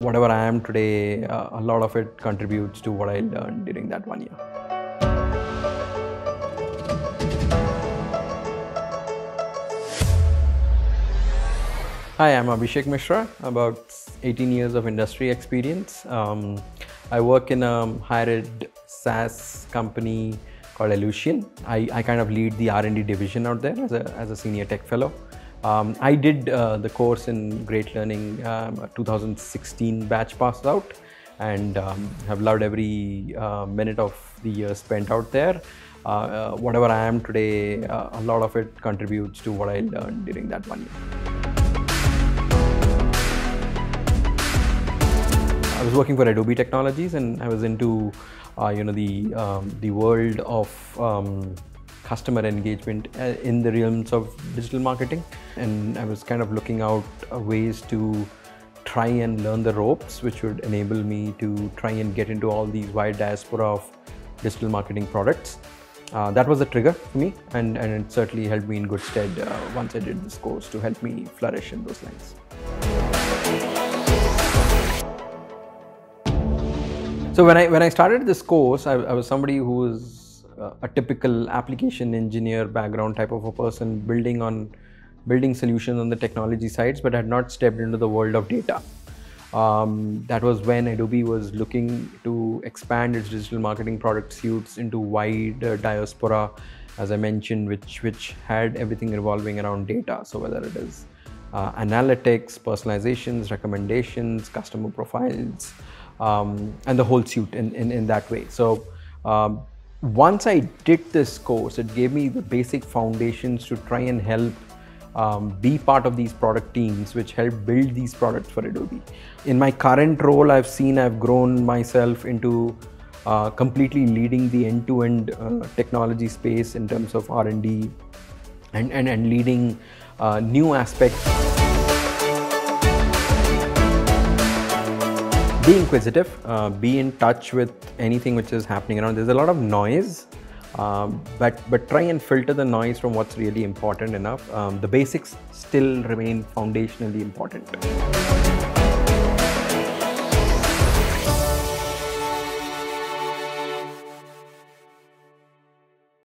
Whatever I am today, a lot of it contributes to what I learned during that 1 year. Hi, I'm Abhishek Mishra, about 18 years of industry experience. I work in a higher-ed SaaS company called Ellucian. I kind of lead the R&D division out there as a senior tech fellow. I did the course in Great Learning 2016 batch passed out, and have loved every minute of the year spent out there. Whatever I am today, a lot of it contributes to what I learned during that 1 year. I was working for Adobe Technologies, and I was into the world of customer engagement in the realms of digital marketing, and I was kind of looking out ways to try and learn the ropes which would enable me to try and get into all these wide diaspora of digital marketing products. That was the trigger for me, and it certainly helped me in good stead once I did this course to help me flourish in those lines. So when I started this course, I was somebody who was a typical application engineer background type of a person, building solutions on the technology sides, but had not stepped into the world of data. That was when Adobe was looking to expand its digital marketing product suites into wider diaspora, as I mentioned, which had everything revolving around data. So whether it is analytics, personalizations, recommendations, customer profiles, and the whole suite in that way. So once I did this course, it gave me the basic foundations to try and help be part of these product teams which help build these products for Adobe. In my current role, I've grown myself into completely leading the end-to-end technology space in terms of R&D and leading new aspects. Be inquisitive, be in touch with anything which is happening around. There's a lot of noise, but try and filter the noise from what's really important enough. The basics still remain foundationally important.